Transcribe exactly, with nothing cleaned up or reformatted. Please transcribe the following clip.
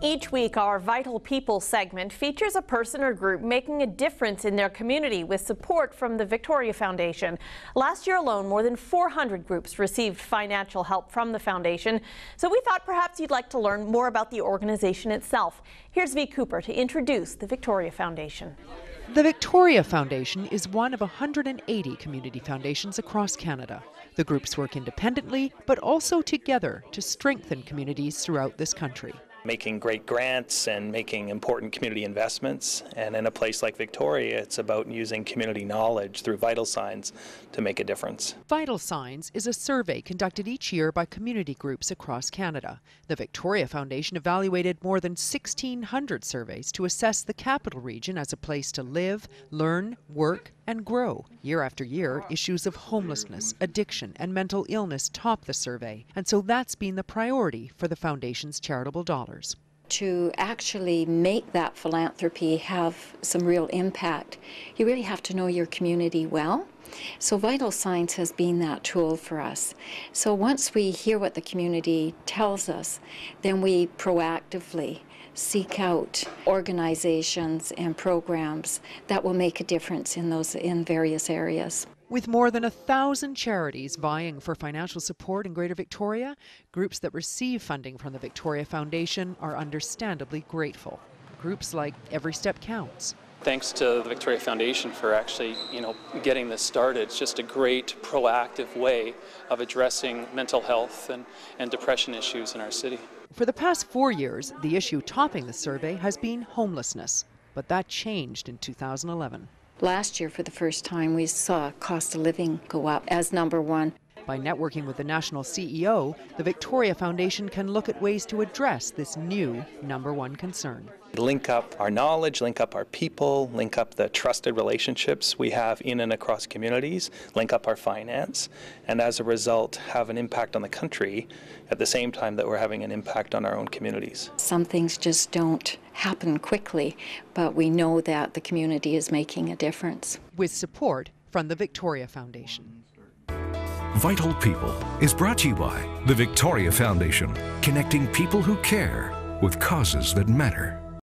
Each week, our Vital People segment features a person or group making a difference in their community with support from the Victoria Foundation. Last year alone, more than four hundred groups received financial help from the foundation. So we thought perhaps you'd like to learn more about the organization itself. Here's Vicki Cooper to introduce the Victoria Foundation. The Victoria Foundation is one of one hundred eighty community foundations across Canada. The groups work independently, but also together to strengthen communities throughout this country. Making great grants and making important community investments, and in a place like Victoria, it's about using community knowledge through Vital Signs to make a difference. Vital Signs is a survey conducted each year by community groups across Canada. The Victoria Foundation evaluated more than sixteen hundred surveys to assess the capital region as a place to live, learn, work, and grow. Year after year, issues of homelessness, addiction, and mental illness top the survey, and so that's been the priority for the Foundation's charitable dollars. To actually make that philanthropy have some real impact, you really have to know your community well. So Vital Signs has been that tool for us. So once we hear what the community tells us, then we proactively seek out organizations and programs that will make a difference in those in various areas. With more than a thousand charities vying for financial support in Greater Victoria, groups that receive funding from the Victoria Foundation are understandably grateful. Groups like Every Step Counts. Thanks to the Victoria Foundation for actually, you know, getting this started. It's just a great proactive way of addressing mental health and, and depression issues in our city. For the past four years, the issue topping the survey has been homelessness, but that changed in two thousand eleven. Last year, for the first time, we saw cost of living go up as number one. By networking with the national C E O, the Victoria Foundation can look at ways to address this new number one concern. Link up our knowledge, link up our people, link up the trusted relationships we have in and across communities, link up our finance, and as a result have an impact on the country at the same time that we're having an impact on our own communities. Some things just don't happen quickly, but we know that the community is making a difference. With support from the Victoria Foundation. Vital People is brought to you by the Victoria Foundation, connecting people who care with causes that matter.